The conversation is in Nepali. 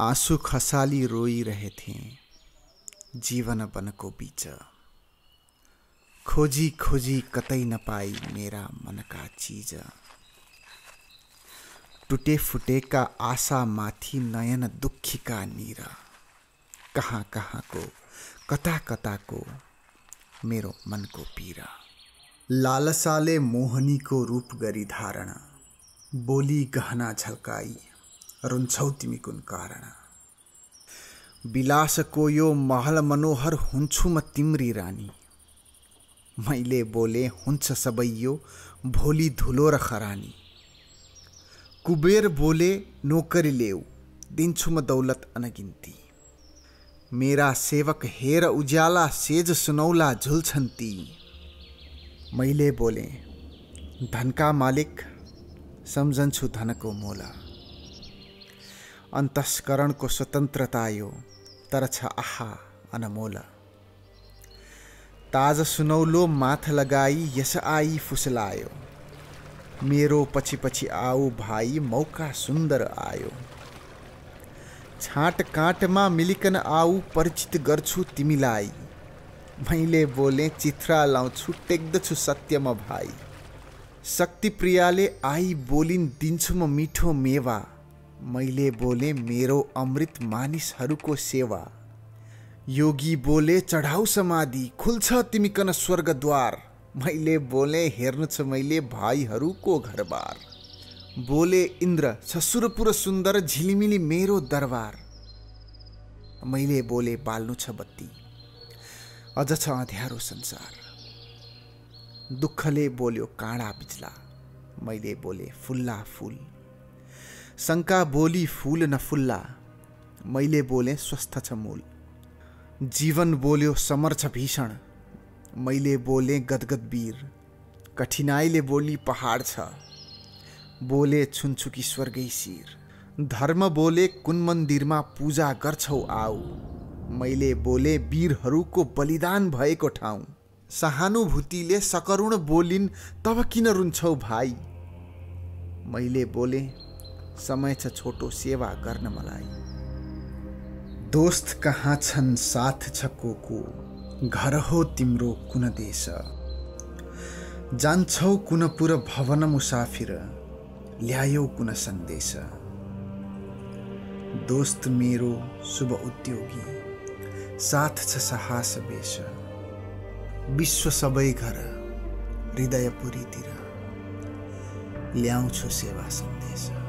आंसू खसाली रोई रहे थे जीवन बन को बीच। खोजी खोजी कतई न पाई मेरा मन का चीज। टूटे फूटे का आशा माथी नयन दुखी का नीरा। कहाँ कहाँ को कता कता को मेरो मन को पीरा। लालसाले मोहनी को रूप गरी धारणा। बोली गहना झलकाई रुन्छौ तिमी कुन कारण। विलास को यो महल मनोहर हुन्छु म तिम्री रानी। मैले बोले हुन्छ सबै यो भोली धुलो र खरानी। कुबेर बोले नोकरी लेऊ दिन्छु म दौलत अनगिन्ती। मेरा सेवक हेर उज्याला सेज सुनौला झुल्छन्ती। मैले बोले धनका मालिक सम्झन्छु धनको मोला। अंतस्करण को स्वतंत्रता यो तर छ आहा अनमोला। ताज सुनौलो माथ लगाई यस आई फुसलायो। मेरो पछि पछि आओ भाई मौका सुंदर आयो। छाट काँटमा मिलिकन आऊ परिचित गर्छु तिमीलाई। मैले बोले चित्रा लाउँछु टेक्दछु सत्यमा भाई। शक्ति प्रियाले आई बोलिन् दिन्छु म मीठो मेवा। मैले बोले मेरो अमृत मानिसहरूको सेवा। योगी बोले चढाऊ समाधि खुल्छ तिमीकन स्वर्गद्वार। मैले बोले हेर्नु छ मैले भाइहरूको घरबार। बोले इन्द्र ससुरपुर सुन्दर झिलिमिली मेरो दरबार। मैले बोले बाल्नु छ बत्ती अझ छ अँध्यारो संसार। दुःखले बोल्यो काँडा बिज्ला। मैले बोले फुल्ला फुल। शंका बोली फूल न फुल्ला। मैले बोले स्वस्थ छ मूल। जीवन बोल्यो समर छ भीषण। मैले बोले गदगद वीर। कठिनाईले बोली पहाड़ छ। बोले छुनछुकी स्वर्गै शिर। धर्म बोले कुन मन्दिरमा पूजा गर्छौ आऊ। मैले बोले वीरहरूको बलिदान भएको ठाउँ। सहानुभूतिले सकरुण बोलिन् तब किन रुन्छौ भाइ। मैले बोले समय छ छोटो सेवा गर्न मलाई। दोस्त कहाँ छन् साथ छ को को। घर हो तिम्रो कुन देश। जान्छौ कुन पुर भवन मुसाफिर ल्यायो कुन सन्देश। दोस्त मेरो शुभ उद्योगी साथ छ साहस बेश। विश्व सबै घर हृदयपुरीतिर ल्याउँछु सेवा सन्देश।